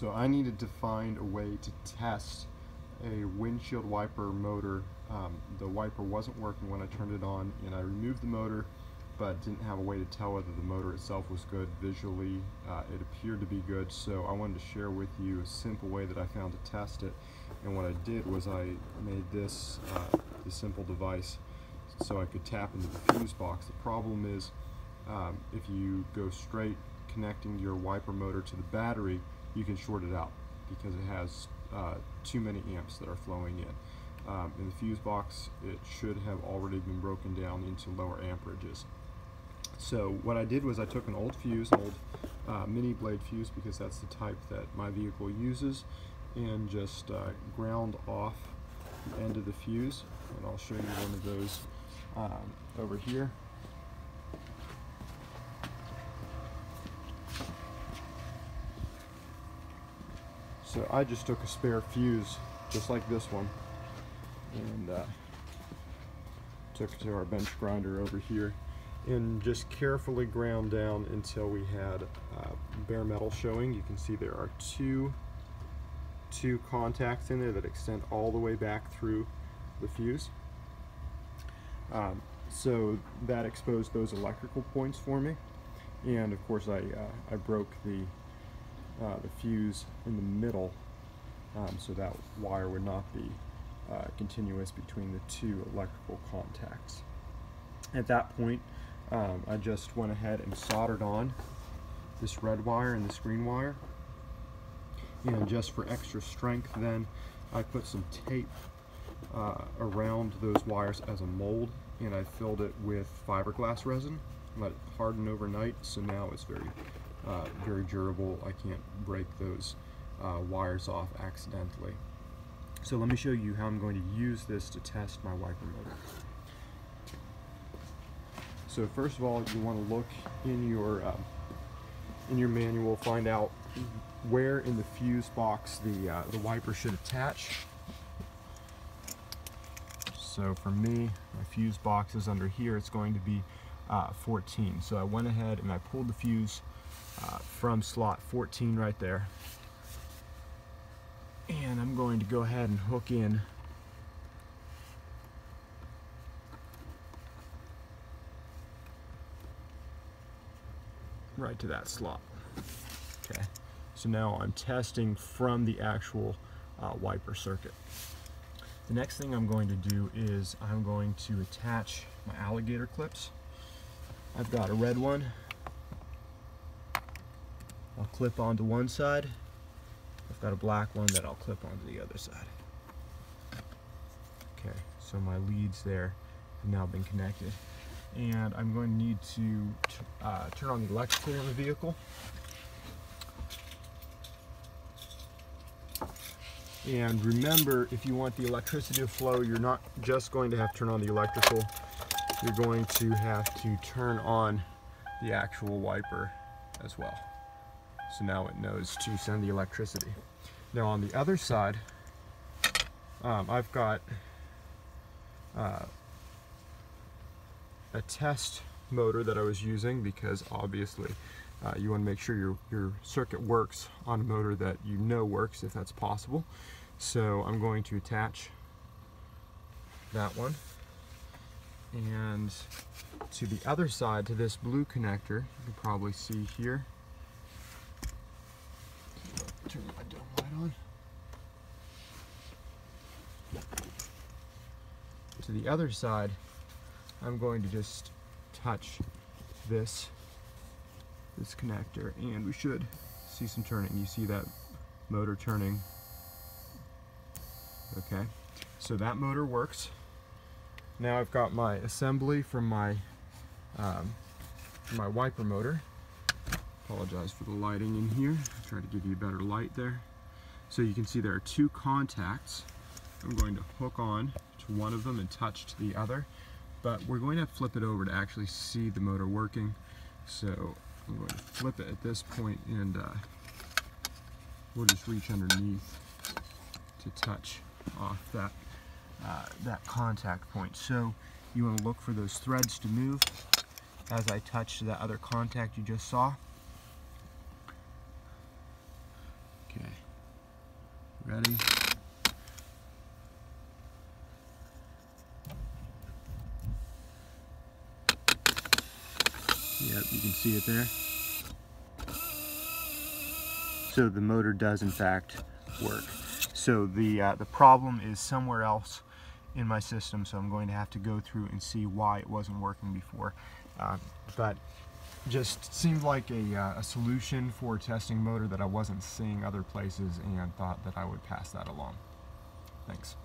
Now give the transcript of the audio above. So I needed to find a way to test a windshield wiper motor. The wiper wasn't working when I turned it on, and I removed the motor, but didn't have a way to tell whether the motor itself was good visually. It appeared to be good, so I wanted to share with you a simple way that I found to test it. And what I did was I made this the simple device so I could tap into the fuse box. The problem is if you go straight connecting your wiper motor to the battery, you can short it out because it has too many amps that are flowing in. In the fuse box, it should have already been broken down into lower amperages. So what I did was I took an old fuse, an old mini blade fuse, because that's the type that my vehicle uses, and just ground off the end of the fuse. And I'll show you one of those over here. So I just took a spare fuse, just like this one, and took it to our bench grinder over here, and just carefully ground down until we had bare metal showing. You can see there are two contacts in there that extend all the way back through the fuse. So that exposed those electrical points for me, and of course I broke the fuse in the middle, so that wire would not be continuous between the two electrical contacts. At that point, I just went ahead and soldered on this red wire and this green wire, and just for extra strength then I put some tape around those wires as a mold, and I filled it with fiberglass resin, let it harden overnight, so now it's very durable. I can't break those wires off accidentally. So let me show you how I'm going to use this to test my wiper motor. So first of all, you want to look in your manual, find out where in the fuse box the wiper should attach. So for me, my fuse box is under here. It's going to be 14. So I went ahead and I pulled the fuse from slot 14 right there, and I'm going to go ahead and hook in right to that slot. Okay, so now I'm testing from the actual wiper circuit. The next thing I'm going to do is I'm going to attach my alligator clips. I've got a red one. I'll clip onto one side. I've got a black one that I'll clip onto the other side. Okay, so my leads there have now been connected. And I'm going to need to turn on the electrical of the vehicle. And remember, if you want the electricity to flow, you're not just going to have to turn on the electrical, you're going to have to turn on the actual wiper as well. So now it knows to send the electricity. Now on the other side, I've got a test motor that I was using, because obviously you want to make sure your circuit works on a motor that you know works, if that's possible. So I'm going to attach that one, and to the other side, to this blue connector, you can probably see here. Turn my dome light on. To the other side, I'm going to just touch this connector, and we should see some turning. You see that motor turning. Okay, so that motor works. Now I've got my assembly from my wiper motor. Apologize for the lighting in here. I'll try to give you better light there. So you can see there are two contacts. I'm going to hook on to one of them and touch to the other, but we're going to flip it over to actually see the motor working. So I'm going to flip it at this point, and we'll just reach underneath to touch off that contact point. So you want to look for those threads to move as I touch to that other contact you just saw. Okay, already. Yep, you can see it there. So the motor does in fact work. So the problem is somewhere else in my system, so I'm going to have to go through and see why it wasn't working before. But just seemed like a solution for testing motor that I wasn't seeing other places, and thought that I would pass that along. Thanks.